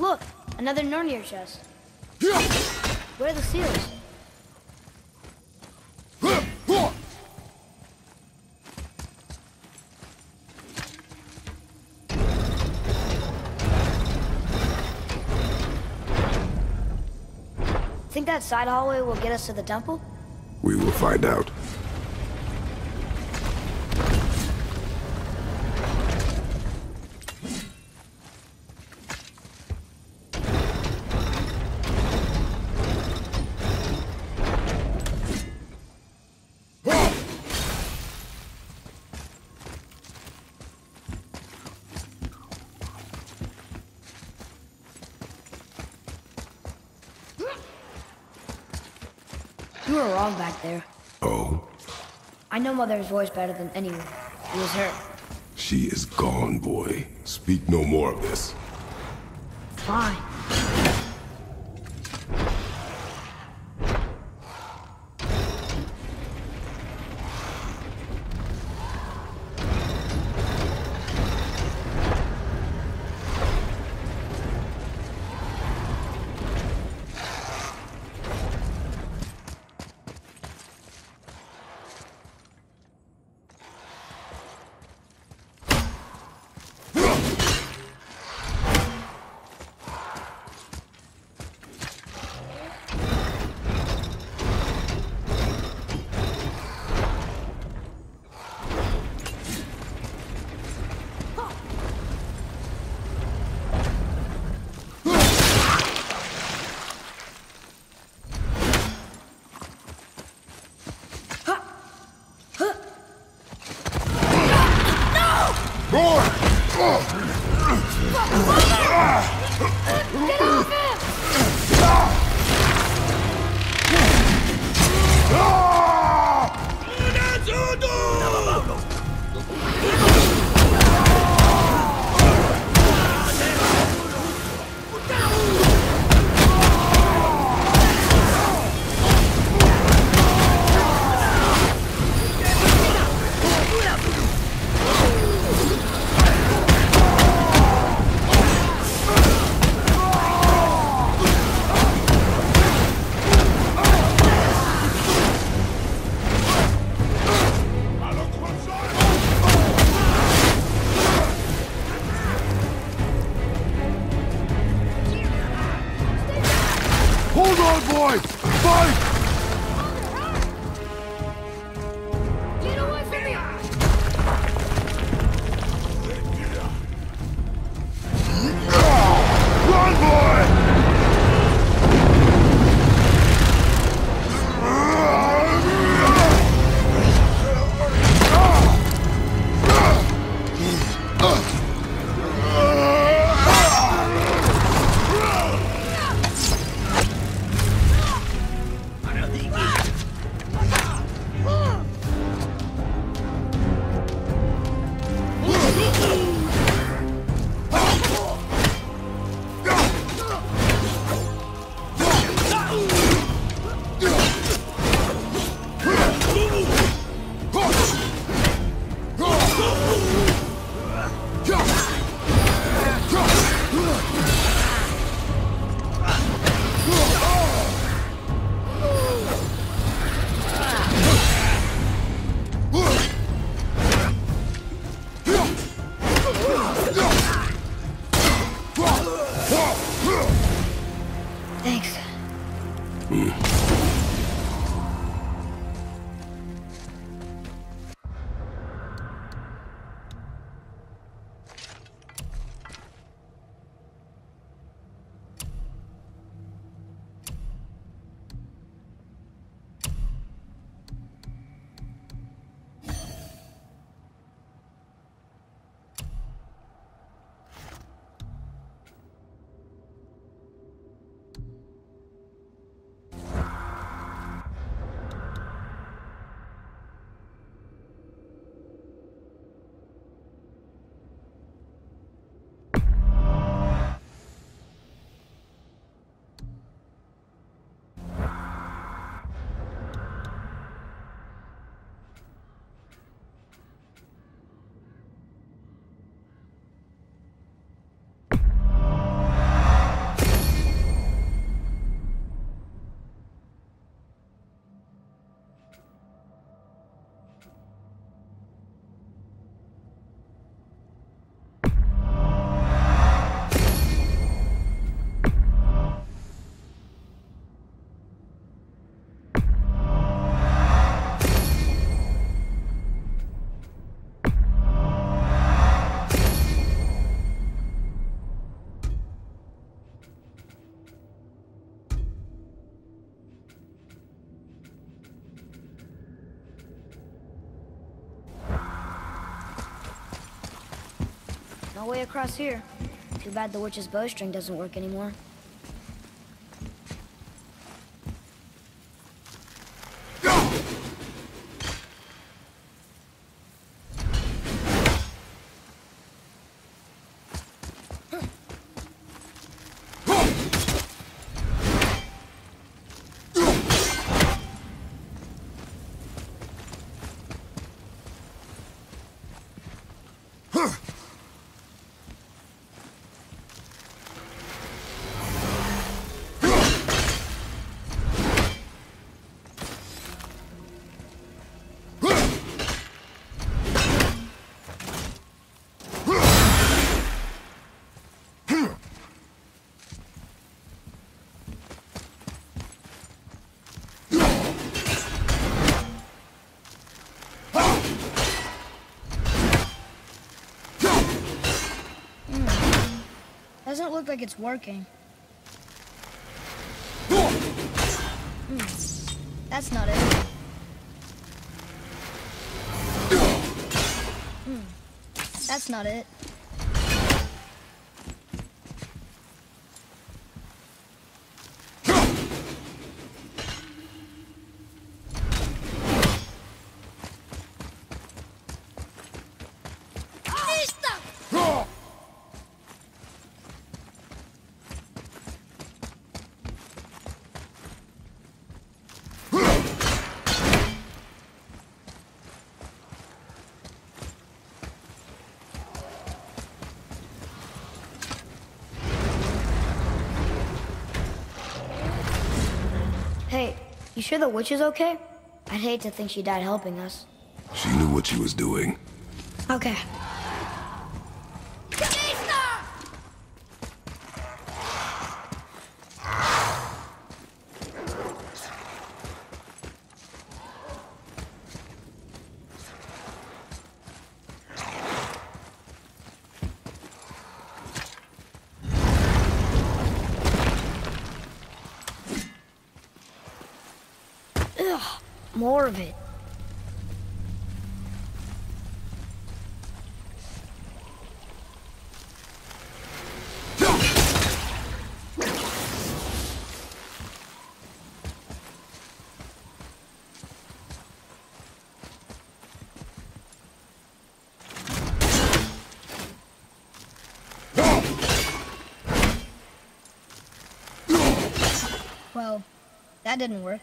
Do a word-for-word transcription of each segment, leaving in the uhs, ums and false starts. Look, another Nornir chest. Where are the seals? Think that side hallway will get us to the temple? We will find out. You were wrong back there. Oh? I know Mother's voice better than anyone. It was her. She is gone, boy. Speak no more of this. Fine. No way across here. Too bad the witch's bowstring doesn't work anymore. Doesn't look like it's working. Mm, that's not it. Mm, that's not it. You sure the witch is okay? I'd hate to think she died helping us. She knew what she was doing. Okay. More of it. Well, that didn't work.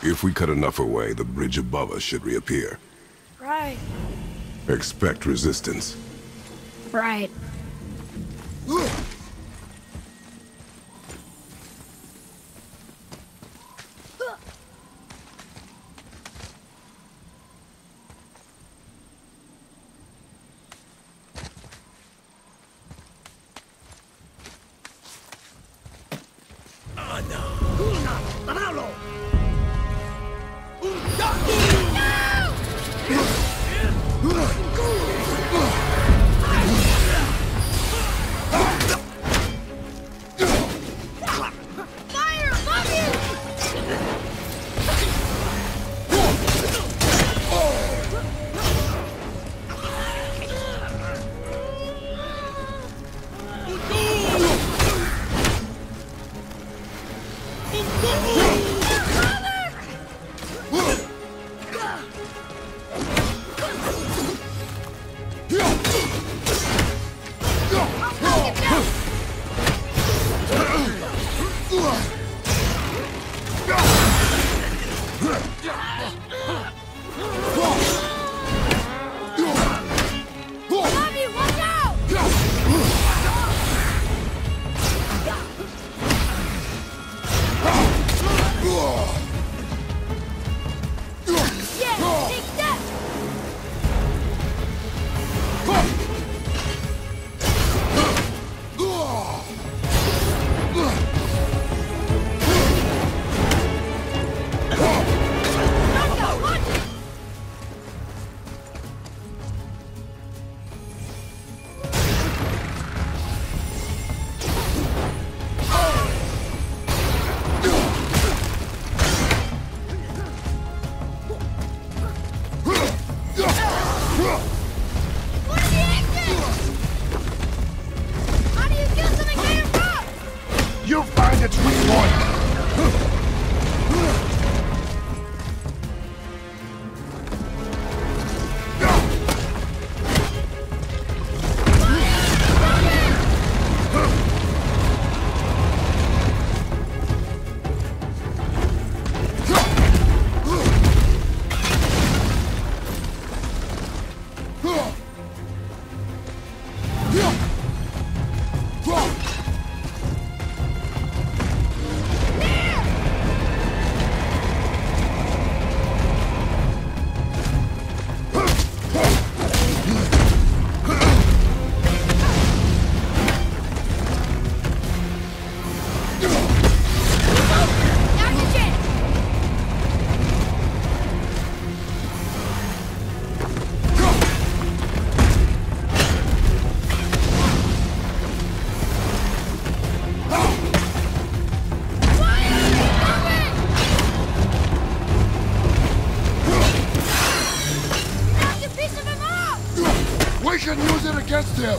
If we cut enough away, the bridge above us should reappear. Right. Expect resistance. Right. diablo! Against him!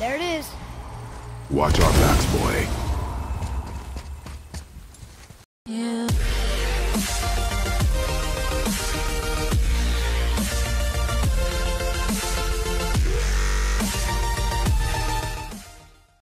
There it is. Watch our backs, boy. Yeah.